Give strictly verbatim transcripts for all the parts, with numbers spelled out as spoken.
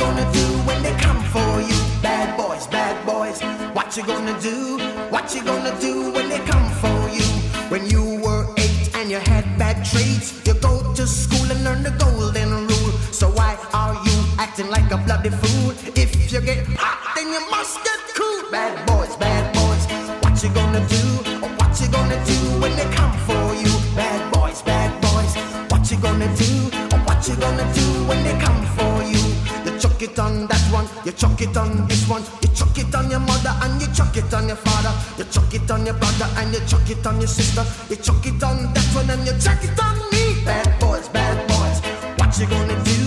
gonna do when they come for you? Bad boys, bad boys, what you gonna do? What you gonna do when they come for you? When you were eight and you had bad traits, you go to school and learn the golden rule. So why are you acting like a bloody fool? If you get hot, then you must get cool. Bad boys, bad boys, what you gonna do? Or what you gonna do when they come for you? Bad boys, bad boys, what you gonna do? What you gonna do when they come for you? You chuck it on that one, you chuck it on this one, you chuck it on your mother and you chuck it on your father, you chuck it on your brother and you chuck it on your sister, you chuck it on that one and you chuck it on me. Bad boys, bad boys, what you gonna do?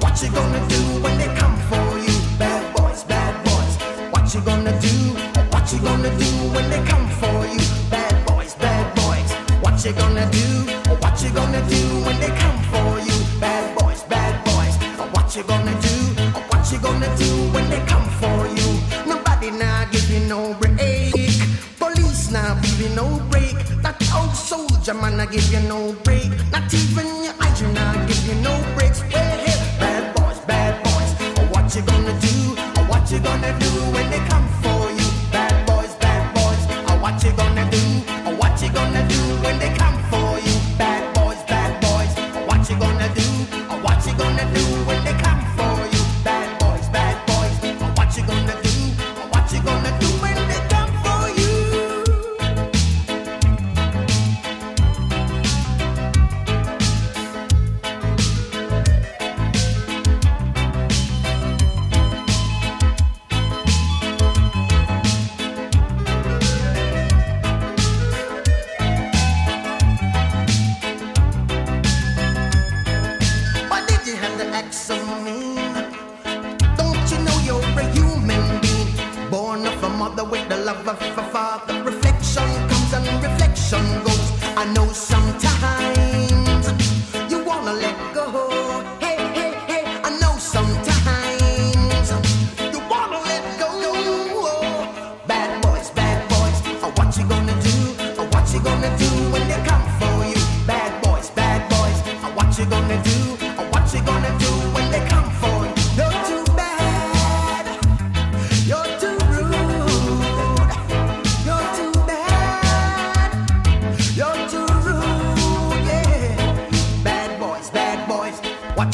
What you gonna do when they come for you? Bad boys, bad boys, what you gonna do? What you gonna do when they come for you? Bad boys, bad boys, what you gonna do? What you gonna do when they come for you? Bad boys, bad boys, what you gonna do? What you gonna do when they come for you? Nobody now give you no break. Police now give you no break. That old soldier man now give you no break. Not even your eyes you now give you no breaks. Well, hey, bad boys, bad boys, what you gonna do? What you gonna do when they come for you? Bad boys, bad boys, what you gonna do? What you gonna do when they come for you? What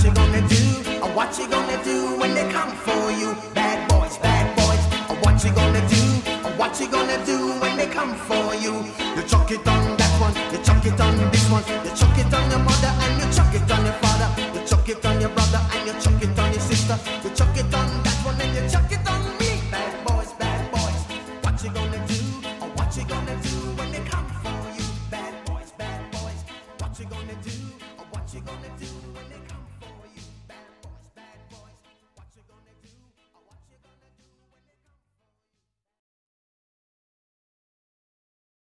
you gonna do? Or what you gonna do when they come for you? Bad boys, bad boys, or what you gonna do? Or what you gonna do when they come for you? You chuck it on your mother and you chuck it on your father and you chuck it on your sister. You